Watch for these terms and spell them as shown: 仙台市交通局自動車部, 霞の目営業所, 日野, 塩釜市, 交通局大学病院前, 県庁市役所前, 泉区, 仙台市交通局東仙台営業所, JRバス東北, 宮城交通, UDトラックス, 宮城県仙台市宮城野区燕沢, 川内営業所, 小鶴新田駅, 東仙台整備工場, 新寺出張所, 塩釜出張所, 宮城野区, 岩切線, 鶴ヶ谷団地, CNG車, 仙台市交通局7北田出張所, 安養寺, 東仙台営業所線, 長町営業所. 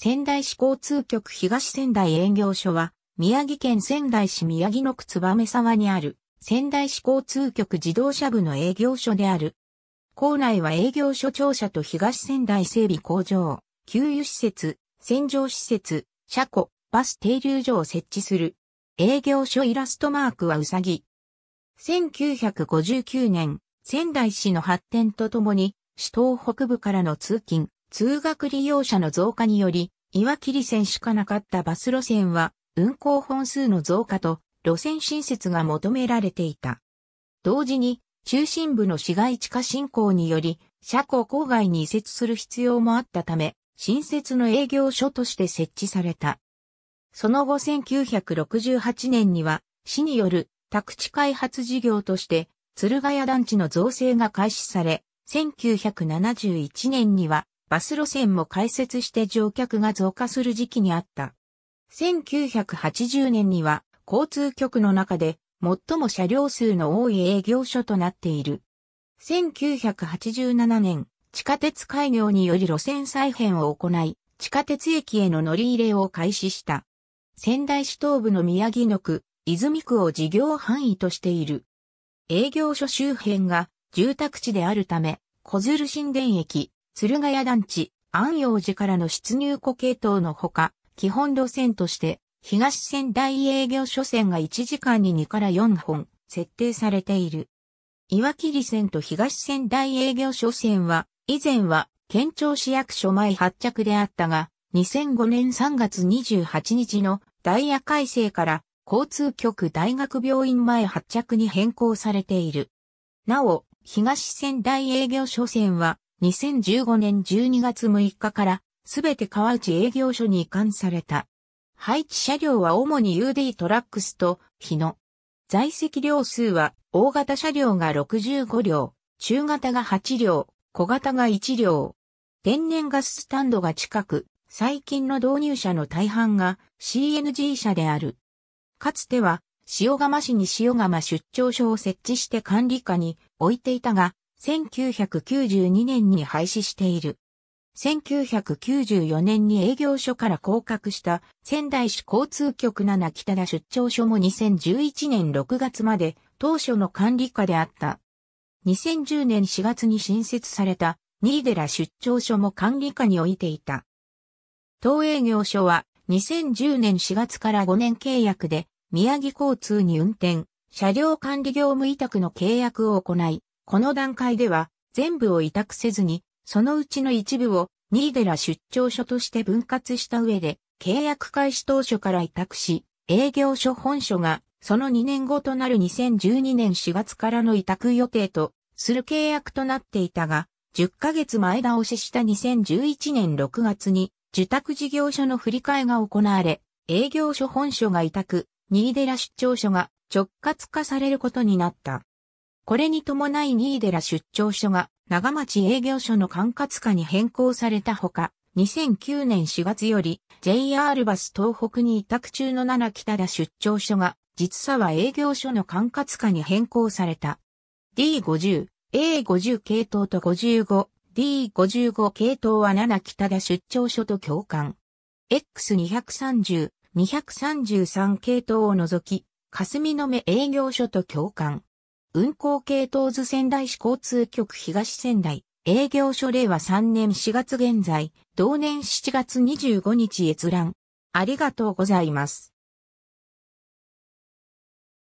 仙台市交通局東仙台営業所は、宮城県仙台市宮城野区燕沢にある、仙台市交通局自動車部の営業所である。構内は営業所庁舎と東仙台整備工場、給油施設、洗浄施設、車庫、バス停留所を設置する。営業所イラストマークはうさぎ。1959年、仙台市の発展とともに、市東北部からの通勤、通学利用者の増加により、岩切線しかなかったバス路線は、運行本数の増加と、路線新設が求められていた。同時に、中心部の市街地化進行により、車庫郊外に移設する必要もあったため、新設の営業所として設置された。その後1968年には、市による宅地開発事業として、鶴ヶ谷団地の造成が開始され、1971年には、バス路線も開設して乗客が増加する時期にあった。1980年には、交通局の中で、最も車両数の多い営業所となっている。1987年、地下鉄開業により路線再編を行い、地下鉄駅への乗り入れを開始した。仙台市東部の宮城野区、泉区を事業範囲としている。営業所周辺が住宅地であるため、小鶴新田駅、鶴ヶ谷団地、安養寺からの出入庫系統のほか、基本路線として、東仙台営業所線が1時間に2から4本、設定されている。岩切線と東仙台営業所線は、以前は、県庁市役所前発着であったが、2005年3月28日のダイヤ改正から、交通局大学病院前発着に変更されている。なお、東仙台営業所線は、2015年12月6日から、すべて川内営業所に移管された。配置車両は主に UD トラックスと日野。在籍両数は、大型車両が65両、中型が8両、小型が1両。天然ガススタンドが近く、最近の導入車の大半が CNG 車である。かつては、塩釜市に塩釜出張所を設置して管理下に置いていたが、1992年に廃止している。1994年に営業所から降格した仙台市交通局7北田出張所も2011年6月まで当初の管理下であった。2010年4月に新設された新寺出張所も管理下に置いていた。当営業所は2010年4月から5年契約で宮城交通に運転、車両管理業務委託の契約を行い、この段階では全部を委託せずに、そのうちの一部を新寺出張所として分割した上で、契約開始当初から委託し、営業所本所がその2年後となる2012年4月からの委託予定とする契約となっていたが、10ヶ月前倒しした2011年6月に受託事業所の振り替えが行われ、営業所本所が委託、新寺出張所が直轄化されることになった。これに伴い新寺出張所が長町営業所の管轄下に変更されたほか、2009年4月より JR バス東北に委託中の7北田出張所が実際は営業所の管轄下に変更された。D50、A50 系統と55、D55 系統は7北田出張所と共管。X230、233系統を除き、霞の目営業所と共管。運行系統図仙台市交通局東仙台営業所令和3年4月現在、同年7月25日閲覧。ありがとうございます。